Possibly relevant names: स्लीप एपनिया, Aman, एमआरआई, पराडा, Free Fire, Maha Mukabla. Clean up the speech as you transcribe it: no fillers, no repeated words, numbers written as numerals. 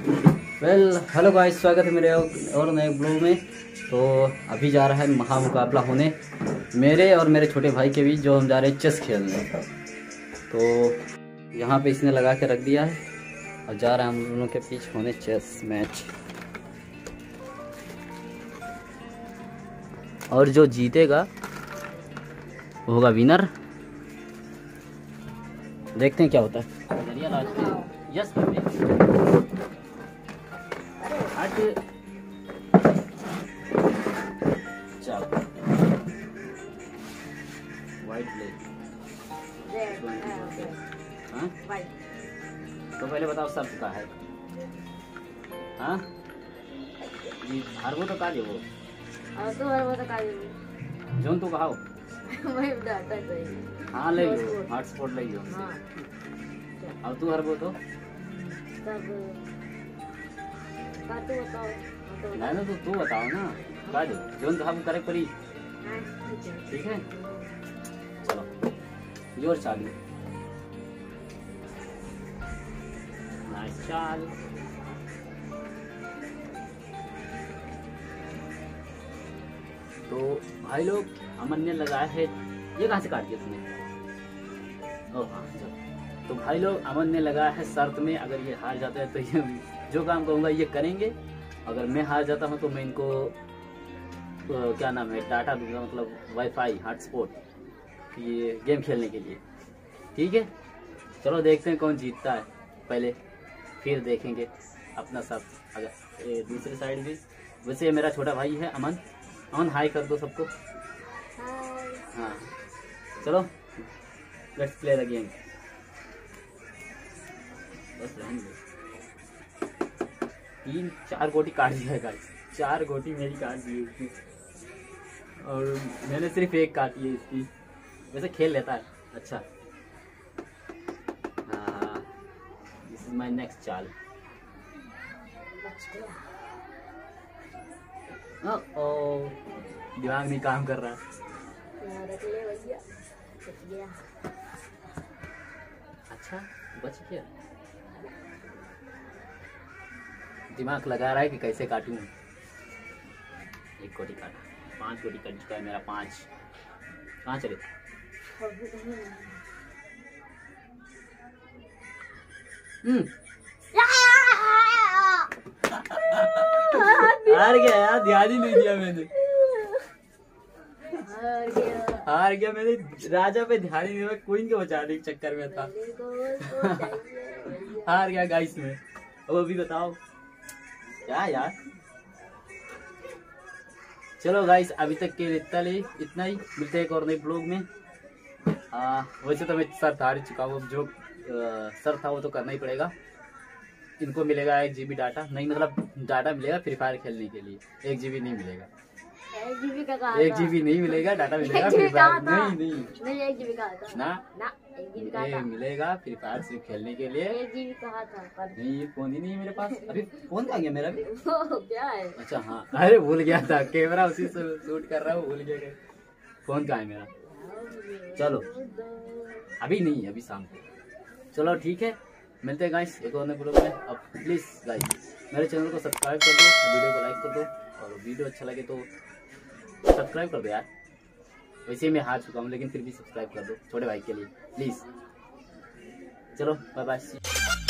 Well hello guys, स्वागत है मेरे और नए ब्लॉग में। तो अभी जा रहा है महामुकाबला होने मेरे और मेरे छोटे भाई के बीच, जो हम जा रहे हैं चेस खेलने। तो यहाँ पे इसने लगा के रख दिया है और जा रहा है हम दोनों के बीच होने चेस मैच। और जो जीतेगा होगा विनर। देखते हैं क्या होता है। यस तो पहले बताओ सब का है। हाँ हारबो तो का देबो, हारबो तो का देबो, जोन तो कहाओ मैं बताता तो। हाँ ले लो हॉटस्पॉट ले लो। हां अब तू हारबो तो तब का तू बताओ ना, ना तो तू बताओ ना का दो, जोन तो हम करे परी। हां ठीक है चलो जोर चालू। चाल तो भाई लोग, अमन ने लगाया है। ये कहाँ से काट दिया तुमने? ओह हाँ चलो। तो भाई लोग, अमन ने लगाया है शर्त में, अगर ये हार जाता है तो ये जो काम कहूँगा ये करेंगे। अगर मैं हार जाता हूँ तो मैं इनको क्या नाम है डाटा दूंगा, मतलब वाईफाई हॉटस्पॉट, ये गेम खेलने के लिए। ठीक है चलो देखते हैं कौन जीतता है पहले, फिर देखेंगे अपना सब। अगर दूसरी साइड भी वैसे मेरा छोटा भाई है अमन। अमन हाय कर दो सबको। हाँ चलो लेट्स प्ले द गेम। बस रहेंगे 3-4 गोटी काट दिया गाइस। 4 गोटी मेरी काट दी इसकी, और मैंने सिर्फ एक काटी है इसकी। वैसे खेल लेता है अच्छा। माय नेक्स्ट चाल। दिमाग नहीं काम कर रहा है। अच्छा बच गया। दिमाग लगा रहा है कि कैसे काटूं। 1 कोटी काटा, 5 कोटी कट चुका है मेरा। 5 कहाँ चले? हार गया यार, ध्यान ही नहीं दिया मैंने। हार गया मैंने, राजा पे ध्यान ही नहीं दिया। क्वीन के बचाने के चक्कर में था। हार गया गाइस में। अब अभी बताओ क्या यार। चलो गाइस अभी तक के लिए इतना ही। मिलते हैं एक और नए ब्लॉग में। वैसे तो मैं शर्त हार चुका हूँ, जो सर था वो तो करना ही पड़ेगा। इनको मिलेगा 1 GB डाटा, नहीं मतलब डाटा मिलेगा फ्री फायर खेलने के लिए। 1 GB नहीं मिलेगा, 1 GB नहीं मिलेगा डाटा, मिलेगा फ्री फायर। नहीं 1 GB का था ना, ना 1 GB का था, मिलेगा फ्री फायर सिर्फ खेलने के लिए। 1 GB कहा था? नहीं फोन ही नहीं है मेरे पास। अभी फोन आ गया मेरा भी क्या है। अच्छा हाँ, अरे भूल गया था कैमरा, उसी से शूट कर रहा हूँ, भूल गया फोन कहाँ है मेरा। चलो अभी नहीं, अभी शाम को। चलो ठीक है, मिलते हैं गाइस एक और नए ब्लॉग में। अब प्लीज़ गाइस मेरे चैनल को सब्सक्राइब कर दो, वीडियो को लाइक कर दो, और वीडियो अच्छा लगे तो सब्सक्राइब कर दो यार। वैसे मैं हार चुका हूँ लेकिन फिर भी सब्सक्राइब कर दो छोटे भाई के लिए प्लीज़। चलो बाय बाय।